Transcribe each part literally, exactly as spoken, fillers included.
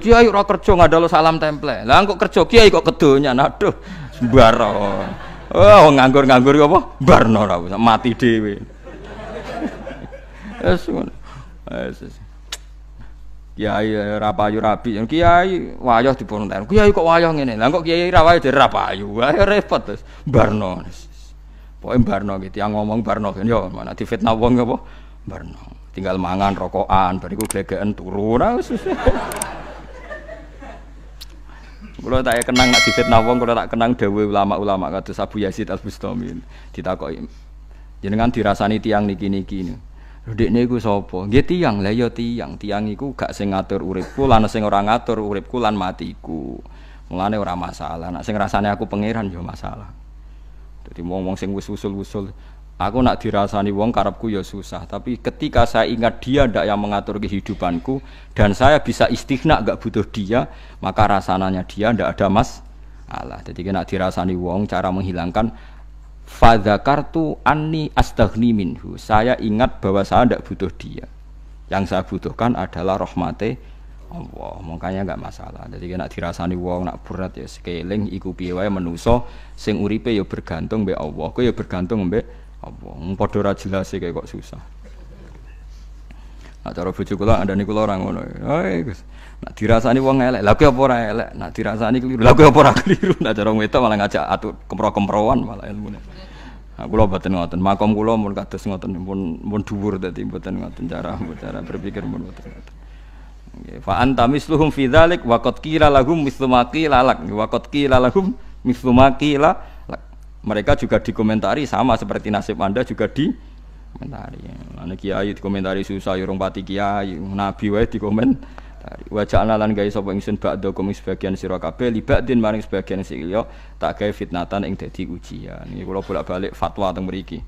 Kiai ora kerja ngadalo salam temple. Lah kok kerja kiai kok kedonya. Aduh, sembaro. Oh, nganggur-nganggur apa? Barno ora usah mati dhewe. Wes ngono. Kiai ora payu rabi, kiai wayah diponten. Kiai kok wayah ngene. Lah kok kiai ra wayah dirapayu. Ayo repot terus. Barno. Pokoke barno iki tiyang ngomong barno kene yo mana difitnah wong apa? Barno. Tinggal mangan rokokan bariku glegeken turu ra wis. Kula tak kenang nak difitnah wong, kula tak kenang dawuh ulama-ulama kados Abu Yazid Al-Bustami. Ditakoki jenengan dirasani tiyang niki-niki niku. Ndekne iku sapa? Nggih tiyang. Lah ya tiyang. Tiyang iku gak sing ngatur uripku lan sing ora ngatur uripku lan matiku. Mulane ora masalah. Nek sing rasane aku pangeran ya masalah. Dadi wong-wong sing wis usul-usul, aku nak dirasani wong karepku ya susah, tapi ketika saya ingat dia ndak yang mengatur kehidupanku dan saya bisa istighna enggak butuh dia, maka rasanya dia ndak ada masalah. Dadi nek dirasani wong cara menghilangkan fadzakartu anni astaghni minhu. Saya ingat bahwa saya tidak butuh dia. Yang saya butuhkan adalah rahmate Allah. Makanya enggak masalah. Jadi nek dirasani wong nak berat ya sekeling iku piye wae manusa sing uripe ya bergantung mbek Allah. Kowe ya bergantung mbek Allah. Wong padha ra jelas iki kok susah. Nek cara bojo kula andane kula ora ngono. Hei Gus. Nek dirasani wong elek, lha kowe apa ora elek? Nek dirasani keliru, lha kowe apa ora keliru? Nek cara wedok malah ngajak atur kempro-kemproan malah ilmune. Nah, kula mboten ngoten, makom kula mun kados ngoten pun pun dhuwur dadi mboten ngoten cara cara berpikir mun mboten. Nggih, fa anta misluhum fi dzalik wa qad qila lahum mislu ma qila lak wa qad qila lahum mislu ma qila lak. Mereka juga dikomentari sama seperti nasib Anda juga di komentari. Lan kiai dikomentari susah yo rong pati kiai, nabi wae dikomentari. Wa ja'alna lan gawe sapa ingsun ba'da kum sebagian sira kabeh libadin maring sebagian sing liya tak gawe fitnatan ing dadi ujian. Niki kula bolak-balik fatwa teng mriki.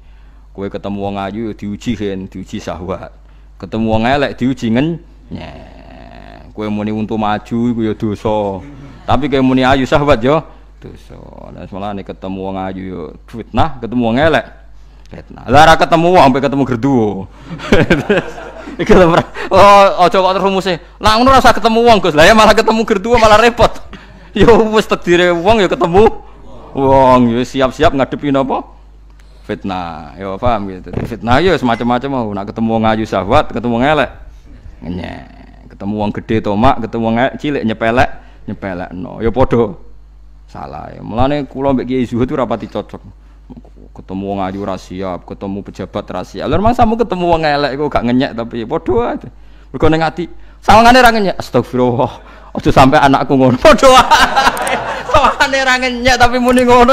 Kowe ketemu wong ayu diuji khen, diuji syahwat. Ketemu wong elek diuji ngenyek. Kowe muni untu maju iku ya dosa. Tapi kowe muni ayu syahwat ya dosa. Lah semolane ketemu wong ayu yo fitnah, ketemu wong elek fitnah. Lah ra ketemu wong sampai ketemu gerduwo. Iki lho aja kok rumuse. Lah ngono rasa ketemu wong Gus. Lah ya malah ketemu gerduwo malah repot. Ya wis takdire wong ya ketemu wong ya siap-siap ngadepi napa? Fitnah. Ya paham gitu. Fitnah ya semacam-macam mau. Nek ketemu wong ayu syahwat, ketemu wong elek ngenyek. Ketemu wong gedhe tomak, ketemu wong cilik nyepelek, nyepelekno. Ya padha salah. Mulane kula mbek Kiai Zuhud ora pati cocok. Ketemu wong ayu ora siap, ketemu pejabat ora siap. Lha masa mu ketemu wong elek iku gak ngenyek tapi padha ae. Mergo ning ati sawangane ra ngenyek. Astagfirullah. Aja sampe anakku ngono. Padha ae. Sawangane ra ngenyek tapi muni ngono.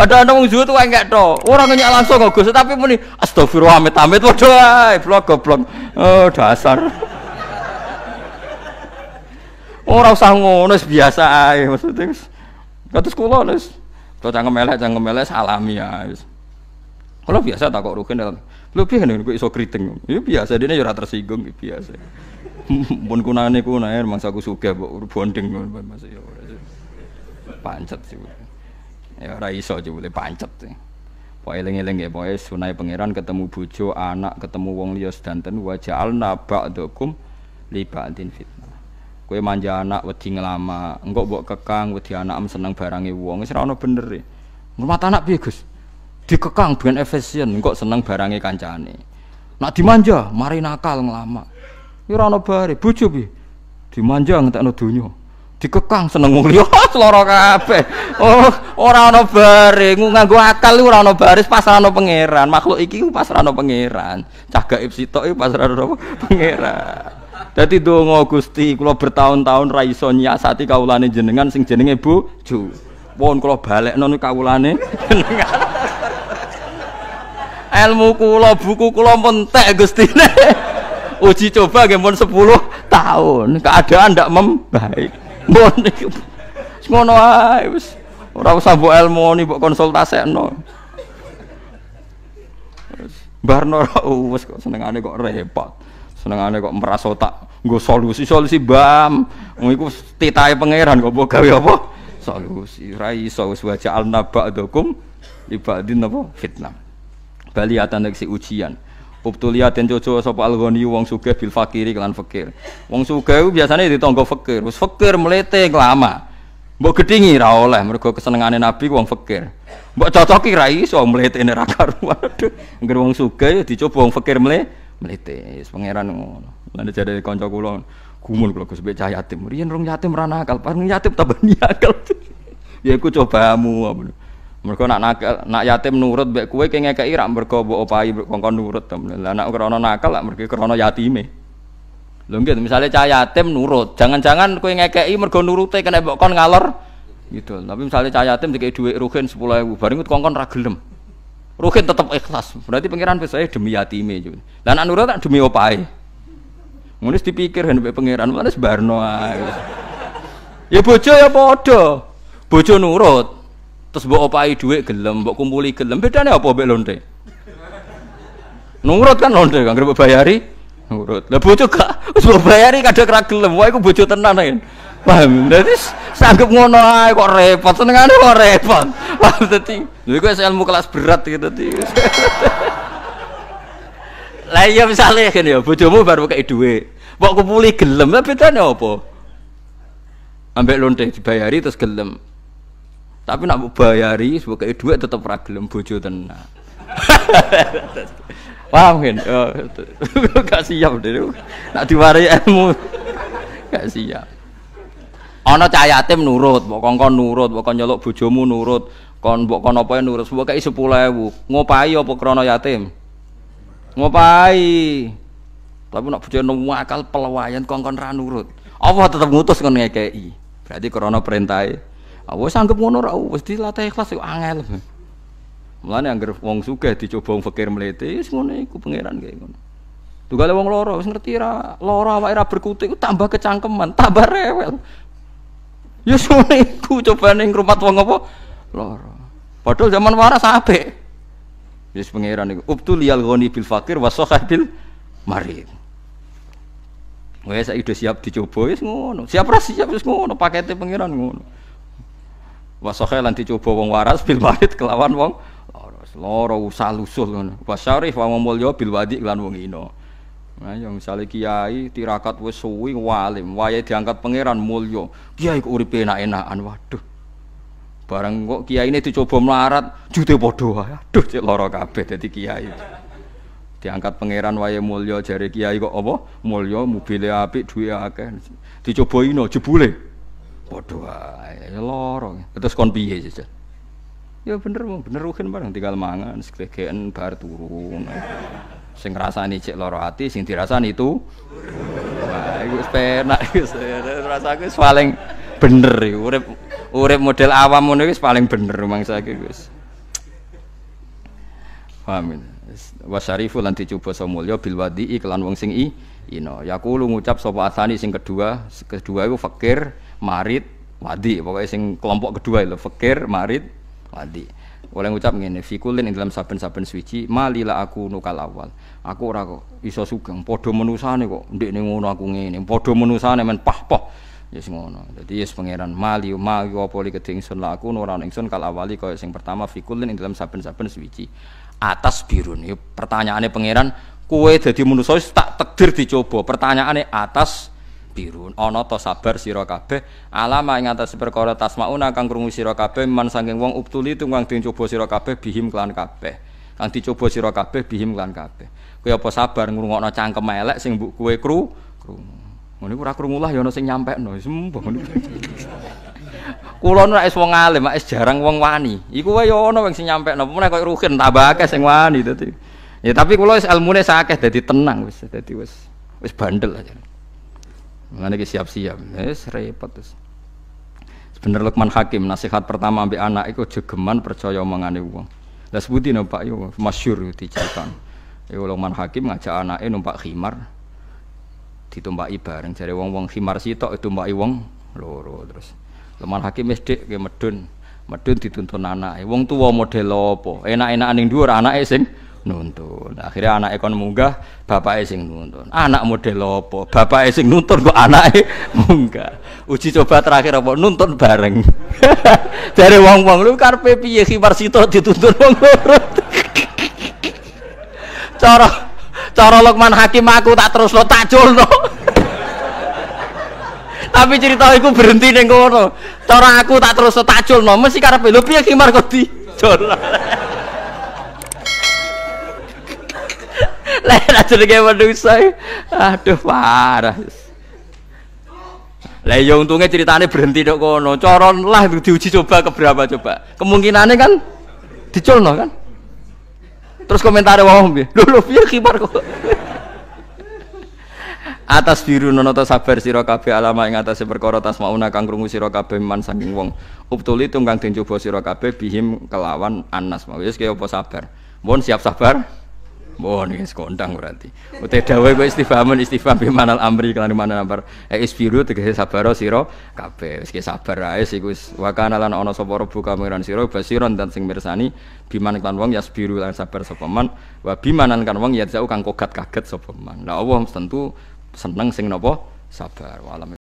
Kadang-kadang wong zuhud wae engke tok. Ora ngenyek langsung kok Gus, tapi muni astagfirullah amit-amit padha ae, blok-goblok. Oh, dasar. Ora usah ngono, wis biasa ae maksudnya. Kados kula wis kalau cangkem elek, cangkem elek salami ya. Kalau biasa tak kok rugen dalam, lu biasa nih, gue iso keriting. Iya biasa, dia nih jurah tersinggung, biasa. Bun kunane kunair, mangsa aku suka buat bonding, masih pancet sih. Ya raiso aja boleh pancet sih. Pokoknya lengi-lengi ya, pokoknya sunai pangeran ketemu bojo, anak ketemu wong liya sedanten wajah al nabak dokum libatin fitnah. Kowe manja anak wedi ngelama, engko mbok kekang wedi anak seneng barange wong, wis ora ono benere. Ngurmat anak piye, Gus? Dikekang ben efisien, engko seneng barange kancane. Nak dimanja, mari nakal ngelama. Ya ora ono bare, bojo piye? Dimanja ngentekno donya. Dikekang seneng wong liya, lara kabeh. Oh, ora ono bare, nganggo akal ora ono baris pasrahno pangeran. Makhluk iki pasrahno pangeran. Cah gaib sitok iki pasrahno pangeran. Dadi donga Gusti kula bertahun-tahun ra iso nyasati kawulane jenengan sing jenenge bojo. Pun kula balekno niku kawulane jenengan. Ilmu kula, buku kula mentek Gustine. Uji coba nggih mun sepuluh tahun. Keadaan ndak membaik. Mun niku wis ngono ae wis. Ora usah mbok elmoni, mbok konsultasekno. Barno wis kok senengane kok repot. Senengane kok merasa tak nggo solusi-solusi bam. Wong iku titahe pangeran kok mbok gawe apa? Solusi ra iso wis waja'al naba'dukum ibadin apa fitnah. Baliatan iki ujian. Ubtulia dan jojo sapa al-ghani wong sugih bil fakiri kelan fakir. Wong sugih biasanya ditangga fakir. Wis fakir mlete kelama. Mbok gedhingi ra oleh mergo kesenengane Nabi wong fakir. Mbok cocoki ra iso mletene ra karuan. Aduh, ngger wong sugih dicoba wong fakir mle mlete. Wis pangeran ngono. Lan jare kanca kula gumul kula Gus mbek cah yatim. Riyen rong yatim ra nakal, paling yatim tambah nakal. Ya iku cobamu apa. Mergo nak nakal, nak yatim nurut mbek kowe ki ngekeki rak mergo mbok opahi kongkon nurut. Lah nak krana nakal lak mergo krana yatime. Lho nggih misale cah yatim nurut, jangan-jangan kowe ngekeki mergo nurute kena mbok kon ngalor gitu. Tapi misale cah yatim dikeki dhuwit ruhin sepuluh ribu, bareng kongkon ra gelem. Ruhin tetep ikhlas. Berarti pengiran wis saya demi yatime. Lah nak nurut tak demi opahi. Ngono wis dipikir mbek pengiran, wis barno ae. Ya bojo ya padha. Bojo nurut. Terus mbok opahi dhuwit gelem, mbok kumpuli gelem. Bedane apa mbek lonte? Nurut kan lonte, anggere mbok bayari nurut. Lah bojo gak wis mbok bayari kadang ra gelem. Wah iku bojo tenan ae. Paham? Dadi sanggep ngono ae kok repot. Senengane kok repot. Wah dadi lha iku ilmu kelas berat iki dadi. Lah iya misale ngene ya, bojomu baru kei dhuwit. Mbok kumpuli gelem, lah bedane apa? Ambek lonte dibayari terus gelem. Tapi nak bayari sebagai duit tetap ragilem bojo tenang. Paham kan? Gak siap deh. Nak diwarai ilmu, gak siap. Ana cah yatim nurut, mbok kongkon nurut, mbok nyeluk bojomu nurut, kon mbok kon apa nurut, sebagai sepuluh ribu. Ngopahi apa krana yatim? Ngopahi. Tapi nak bojo nemu akal pelawayan kongkon ra nurut. Allah tetap ngutus kon ngekeki. Berarti krana perintahe. Wes anggap ngono ra wis dilatih ikhlas kok angel. Mulane anggere wong sugih dicoba wong fakir mlete wis ngono iku pangeran kaya ngono. Tunggale wong lara wis ngerti ra lara awake ra berkutik tambah kecangkeman, tambah rewel. Ya ngono iku cobane ning rumah wong apa lara. Padahal zaman waras apik. Wis pangeran iku ubtul liyal ghani bil fakir wasahabil marid. Wes ide siap dicoba wis ngono. Siap ra siap wis ngono pakete pangeran ngono. Wasohe lan dicoba wong waras bil marid kelawan wong lara usah lusuh ngono. Wasyarif wa mulya bil wadi lan wong ino. Nah, ya misale kiai tirakat wis suwi walim, wayahe diangkat pangeran mulya. Kiai kok uripe enak-enakan. Waduh. Bareng kok kiyaine dicoba melarat, jute padha wae. Aduh, cek lara kabeh dadi kiai. Diangkat pangeran wayahe mulya jare kiai kok apa? Mulya, mobile apik, duwe akeh. Dicoba ino jebule. Waduh, ya lorong. Terus kon piye jajal? Ya bener, bener ruhin bareng tinggal mangan, seklegeen bar turun. Sing ngrasani cek lara ati, sing dirasani itu. Wah, iku wis penak iku. Rasaku wis paling bener iku. Urip urip model awam ngono wis paling bener mangsa iki wis. Amin. Wasyarifu lan dicoba samulya bil wadi iklan wong sing i ino. Yaqulu ngucap sapa asani sing kedua, kedua iku fakir marid wadi, pokoknya sing kelompok kedua lho, fakir marid wadi. Oleh ngucap ngene, fikulin ing dalam saben-saben suci, malila aku nukal awal. Aku ora kok iso sugeng, padha menusane kok ndekne ngono aku ngene, padha menusane men pah-pah. Ya yes, ngono. Dadi yes pangeran mali mali apa li kedingsun la aku ora ingsun kal awali kaya sing pertama fikulin ing dalam saben-saben suci. Atas birun. Ya pertanyaane pangeran, kowe dadi manusa tak takdir dicoba. Pertanyaane atas birun ana ta sabar sira kabeh alama ing atas perkara tasmauna kang krungu sira kabeh man saking wong ubtuli tunggang dicoba sira kabeh bihim kelan kabeh kang dicoba sira kabeh bihim kelan kabeh kowe apa sabar ngrungokno cangkem elek sing mbok kowe kru krungu ngene ora krungu lah ya ana sing nyampekno sembuh ngene kula nek wis wong alim wis jarang wong wani iku wae ya ana sing nyampekno menawa koyo rukin tambah akeh sing wani dadi ya tapi kula wis ilmune sakeh dadi tenang wis dadi wis wis bandel aja. Mengenai siap-siap, es repot es. Sebener Lukman Hakim nasihat pertama ambil anak itu jegeman percaya mengenai uang. Dah sebutin nampak yo masyur diceritakan. Yo Lukman Hakim ngajak anaknya numpak khimar, ditumbak bareng cari wong-wong khimar sitok itu numpak wong loro terus. Lukman Hakim mesdek ke medun, medun dituntun anak. Wong tua model lopo, enak-enak aning dua anak esing. Nuntun. Akhirnya anake kon munggah, bapake sing nuntun. Anak model apa? Bapake sing nuntun kok anake munggah. Uji coba terakhir apa? Nuntun bareng. Dari wong-wong lu karepe piye khimar sitok dituntun wong loro. Cara cara Lukman Hakim aku tak terus lo tak jolno. Tapi cerita aku berhenti ning kono. Cara aku tak terus lo tak jolno mesti karepe lho piye ki marko di jolno. Lah ra jenenge manusa. Aduh parah. Lah ya untungnya ceritanya berhenti tok kono. Cara lah diuji coba keberapa coba. Kemungkinannya kan diculno kan. Terus komentare wong piye? Lho lho piye kibar kok. Atas biru nonota sabar sira kabeh alama ing atase perkara tasmauna kang krungu sira kabeh man saking wong. Uptuli tunggang den coba sira kabeh bihim kelawan anas. Wis kaya apa sabar. Mohon siap sabar. Mohon guys kondang berarti. Utek dawuh kok istifhamun istifham bimanal amri kelan mana amar. Isbiru tegese sabar sira kabeh. Wis sabar ae iku wis wa kana lan ana sapa rebu kamiran sira basiron dan sing mirsani biman kan wong yasbiru lan sabar sapa man wa bimanan kan wong yadzau kang kogat kaget sapa man. Lah Allah tentu seneng sing napa sabar.